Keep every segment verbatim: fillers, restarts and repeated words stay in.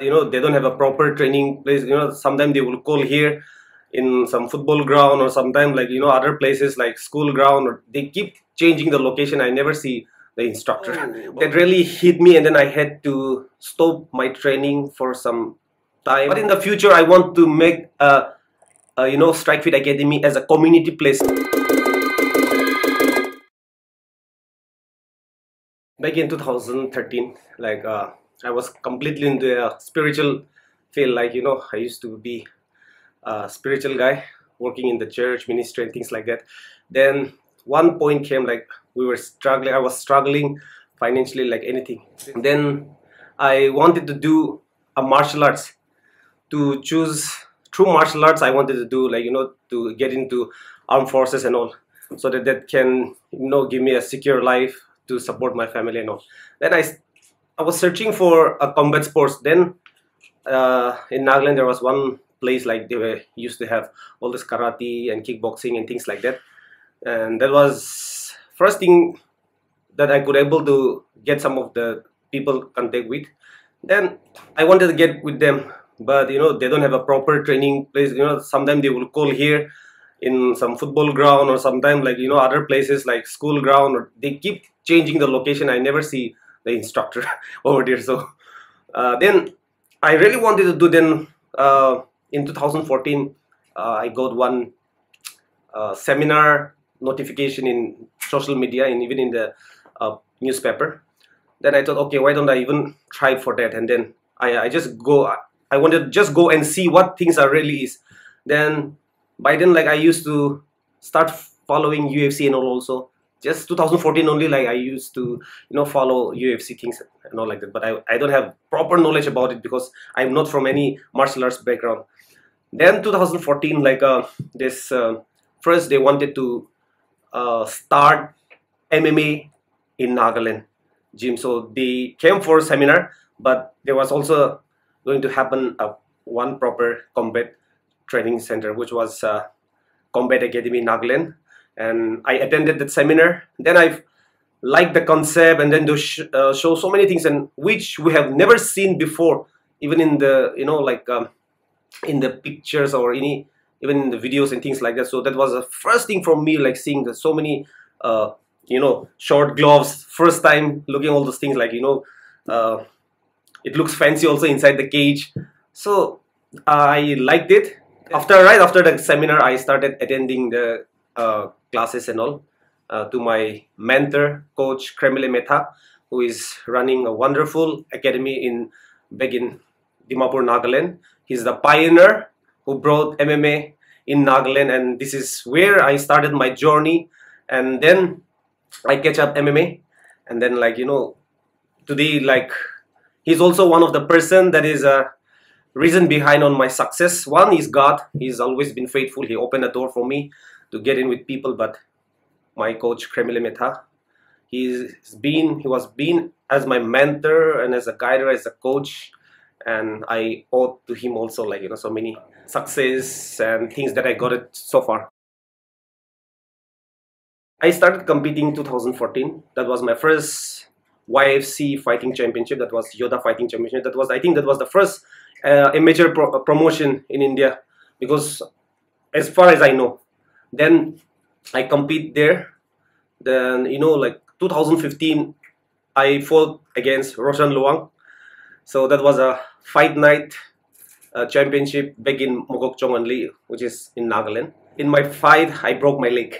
You know, they don't have a proper training place. You know, sometimes they will call here in some football ground, or sometimes like, you know, other places like school ground, or they keep changing the location. I never see the instructor. Mm-hmm. That really hit me, and then I had to stop my training for some time. But in the future, I want to make a, a you know, StrikeFit Academy as a community place. Back in two thousand thirteen, like uh, I was completely in the uh, spiritual field. Like, you know, I used to be a spiritual guy, working in the church, ministry and things like that. Then one point came, like we were struggling. I was struggling financially like anything. And then I wanted to do a martial arts. To choose through martial arts, I wanted to do, like, you know, to get into armed forces and all. So that that can, you know, give me a secure life to support my family and all. Then I I was searching for a combat sports. Then uh, in Nagaland there was one place like they were used to have all this karate and kickboxing and things like that, and that was first thing that I could able to get some of the people contact with. Then I wanted to get with them, but you know, they don't have a proper training place. You know, sometimes they will call here in some football ground, or sometimes like, you know, other places like school ground, or they keep changing the location. I never see the instructor over there. So uh, then I really wanted to do. Then uh, in two thousand fourteen uh, I got one uh, seminar notification in social media and even in the uh, newspaper. Then I thought, okay, why don't I even try for that? And then I, I just go I wanted to just go and see what things are really is. Then by then, like, I used to start following U F C and all also. Just two thousand fourteen only, like I used to, you know, follow U F C things and all like that. But I, I don't have proper knowledge about it because I'm not from any martial arts background. Then two thousand fourteen, like uh, this uh, first they wanted to uh, start M M A in Nagaland gym. So they came for a seminar, but there was also going to happen a, one proper combat training center, which was uh, Combat Academy Nagaland. And I attended that seminar. Then I liked the concept, and then to sh uh, show so many things, and which we have never seen before, even in the, you know, like um, in the pictures or any, even in the videos and things like that. So that was the first thing for me, like seeing the, so many, uh, you know, short gloves. First time looking all those things, like, you know, uh, it looks fancy also inside the cage. So I liked it. After right after the seminar, I started attending the Uh, classes and all uh, to my mentor coach Khriemelie Metha, who is running a wonderful academy in Begin, Dimapur, Nagaland. He's the pioneer who brought M M A in Nagaland, and this is where I started my journey. And then I catch up M M A, and then, like, you know, today, like, he's also one of the person that is a uh, reason behind on my success. One is God. He's always been faithful. He opened a door for me to get in with people. But my coach Khriemelie Metha, he's been he was been as my mentor and as a guider, as a coach, and I owe to him also, like, you know, so many success and things that I got it so far. I started competing in two thousand fourteen. That was my first Y F C fighting championship. That was Yoda fighting championship. That was, I think that was the first uh, amateur pro promotion in India, because as far as I know. Then I compete there. Then, you know, like two thousand fifteen, I fought against Roshan Luang. So that was a fight night uh, championship back in Mogok Chong Wan Li, which is in Nagaland. In my fight, I broke my leg.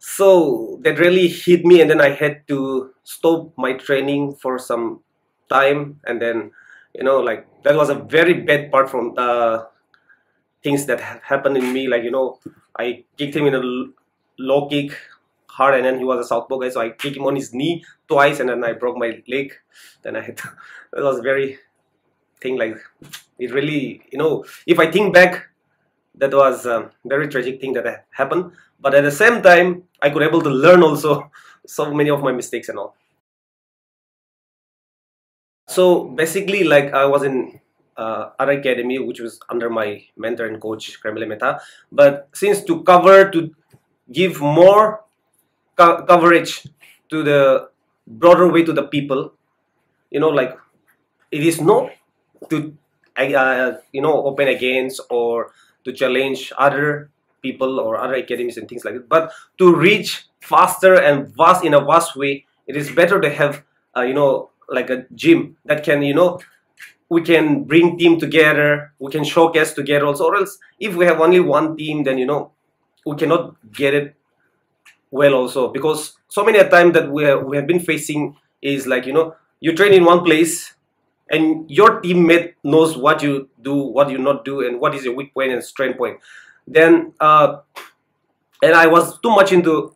So that really hit me, and then I had to stop my training for some time. And then, you know, like that was a very bad part from uh, things that ha happened in me. Like, you know, I kicked him in a low kick hard, and then he was a southpaw guy, so I kicked him on his knee twice, and then I broke my leg. Then I had to, it was very thing, like it really, you know, if I think back, that was a very tragic thing that happened. But at the same time, I could able to learn also so many of my mistakes and all. So basically, like, I was in Uh, our academy, which was under my mentor and coach Khriemelie Metha, but since to cover to give more co coverage to the broader way to the people, you know, like it is not to uh, you know, open against or to challenge other people or other academies and things like that. But to reach faster and vast in a vast way, it is better to have uh, you know, like a gym that can, you know, we can bring team together, we can showcase together also, or else if we have only one team, then, you know, we cannot get it well also, because so many a time that we have, we have been facing is like, you know, you train in one place and your teammate knows what you do, what you not do, and what is your weak point and strength point. Then uh, and I was too much into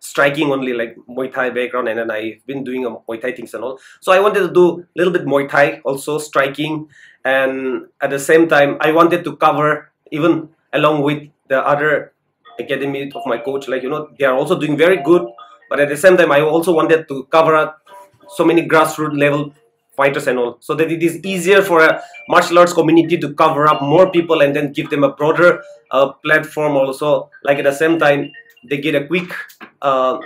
striking only, like Muay Thai background, and then I've been doing a Muay Thai things and all. So I wanted to do a little bit Muay Thai also, striking, and at the same time I wanted to cover even along with the other academy of my coach, like, you know, they are also doing very good, but at the same time I also wanted to cover up so many grassroots level fighters and all, so that it is easier for a martial arts community to cover up more people and then give them a broader uh, platform also, like at the same time they get a quick uh,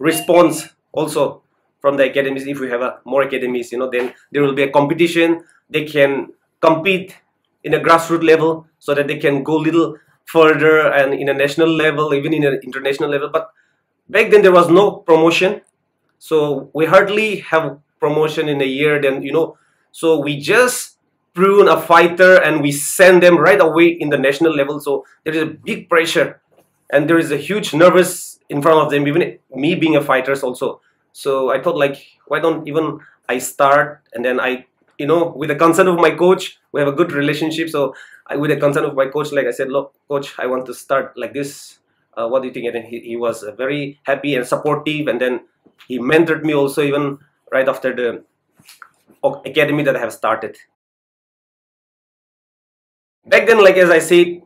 response also from the academies. If we have a, more academies, you know, then there will be a competition, they can compete in a grassroots level so that they can go a little further and in a national level, even in an international level. But back then there was no promotion, so we hardly have promotion in a year, then, you know, so we just prune a fighter and we send them right away in the national level. So there is a big pressure and there is a huge nervous in front of them, even me being a fighter also. So I thought, like, why don't even I start, and then I, you know, with the consent of my coach, we have a good relationship. So I, with the consent of my coach, like I said, look, coach, I want to start like this. Uh, what do you think? And then he, he was uh, very happy and supportive. And then he mentored me also, even right after the academy that I have started. Back then, like as I said,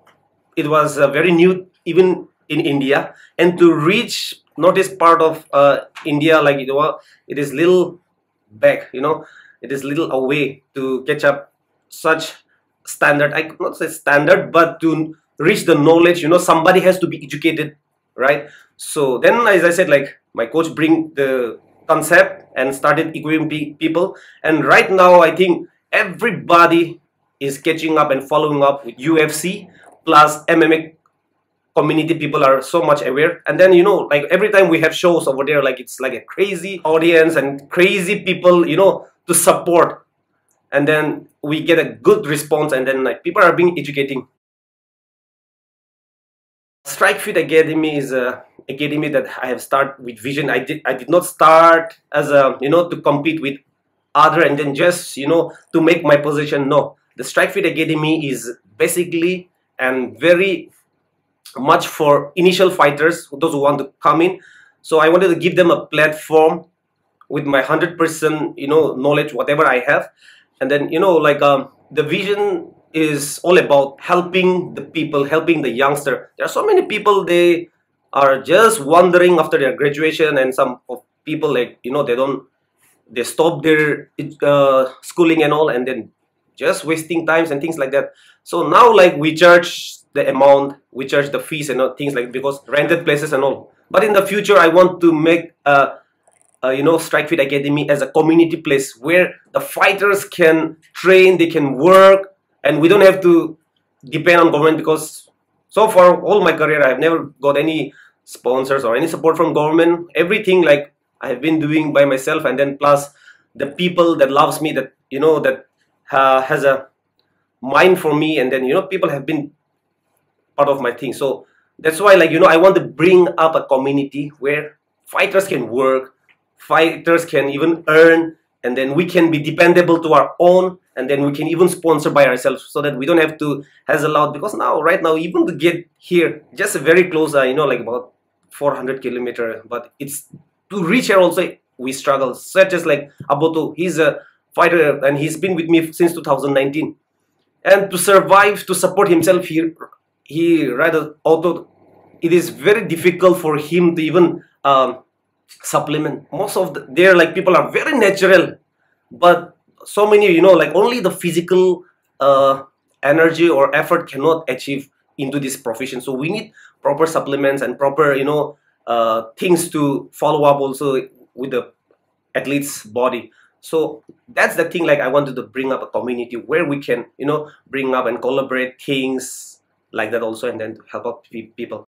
it was uh, very new, even in India, and to reach northeast part of uh, India, like it was, it is little back, you know, it is little away to catch up such standard. I could not say standard, but to reach the knowledge, you know, somebody has to be educated, right? So then, as I said, like my coach bring the concept and started equipping people, and right now I think everybody is catching up and following up with U F C plus M M A. Community people are so much aware, and then, you know, like every time we have shows over there, like it's like a crazy audience and crazy people, you know, to support, and then we get a good response, and then like people are being educating. StrikeFit Academy is a academy that I have started with vision. I did I did not start as a, you know, to compete with other and then just, you know, to make my position. No, the StrikeFit Academy is basically and very much for initial fighters, those who want to come in. So I wanted to give them a platform with my one hundred percent, you know, knowledge, whatever I have, and then, you know, like um, the vision is all about helping the people, helping the youngster. There are so many people, they are just wandering after their graduation, and some of people, like, you know, they don't they stop their uh, schooling and all, and then just wasting times and things like that. So now, like, we charge the amount, we charge the fees and all, things like, because rented places and all. But in the future, I want to make a, a you know, StrikeFit Academy as a community place where the fighters can train, they can work, and we don't have to depend on government, because so far all my career I have never got any sponsors or any support from government. Everything, like, I have been doing by myself, and then plus the people that loves me, that, you know, that uh, has a mind for me, and then, you know, people have been part of my thing. So that's why, like, you know, I want to bring up a community where fighters can work, fighters can even earn, and then we can be dependable to our own, and then we can even sponsor by ourselves, so that we don't have to hassle out. Because now, right now, even to get here, just very close, uh, you know, like about four hundred kilometers, but it's to reach here also we struggle, such as like Aboto. He's a fighter and he's been with me since two thousand nineteen, and to survive, to support himself here, he rather, although it is very difficult for him to even um, supplement. Most of the, there, like, people are very natural, but so many, you know, like only the physical uh, energy or effort cannot achieve into this profession. So we need proper supplements and proper, you know, uh, things to follow up also with the athlete's body. So that's the thing, like I wanted to bring up a community where we can, you know, bring up and collaborate things like that also, and then help out people.